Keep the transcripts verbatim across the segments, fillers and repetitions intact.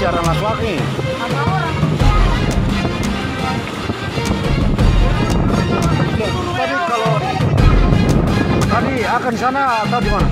Siaran langsung lagi. Tadi kalau tadi akan sana atau di mana?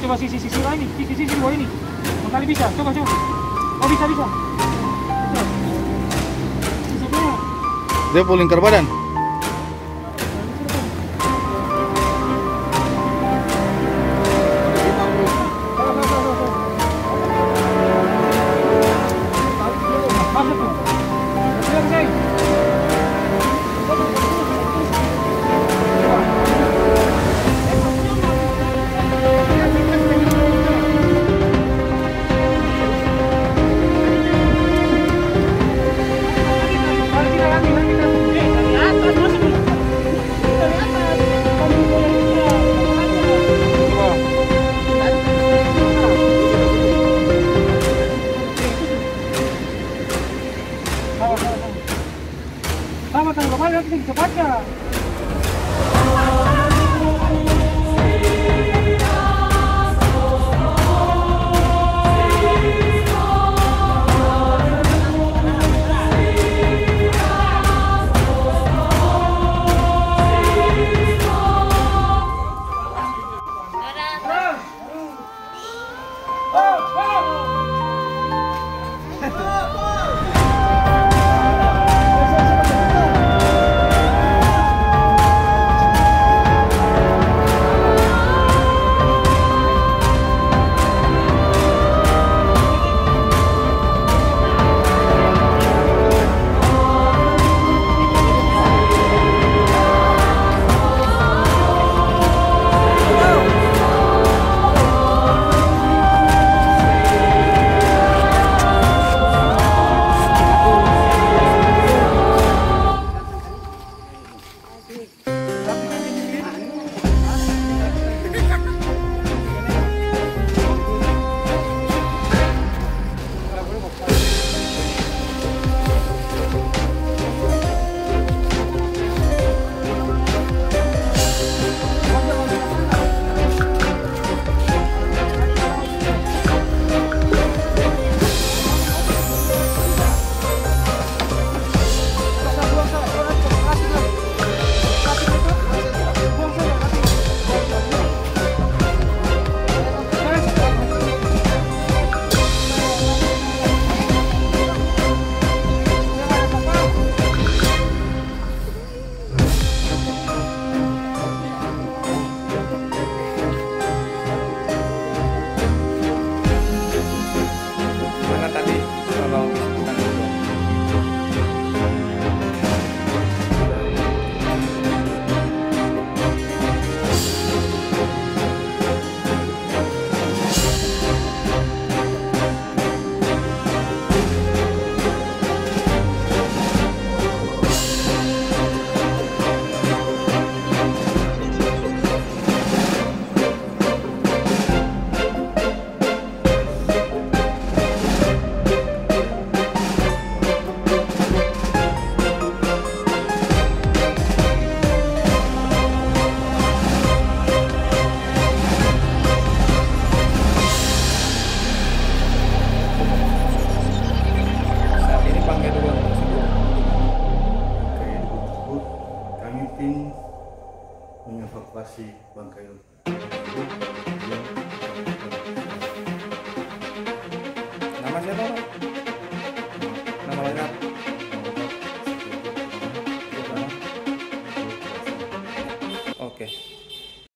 Coba sisi sisi lain nih, sisi sisi dua ini. Sekali bisa, coba coba. Oh bisa bisa. Sisi mana? Dia puling ke badan. Gracias. mengevakuasi bangkai rumput. Namanya apa?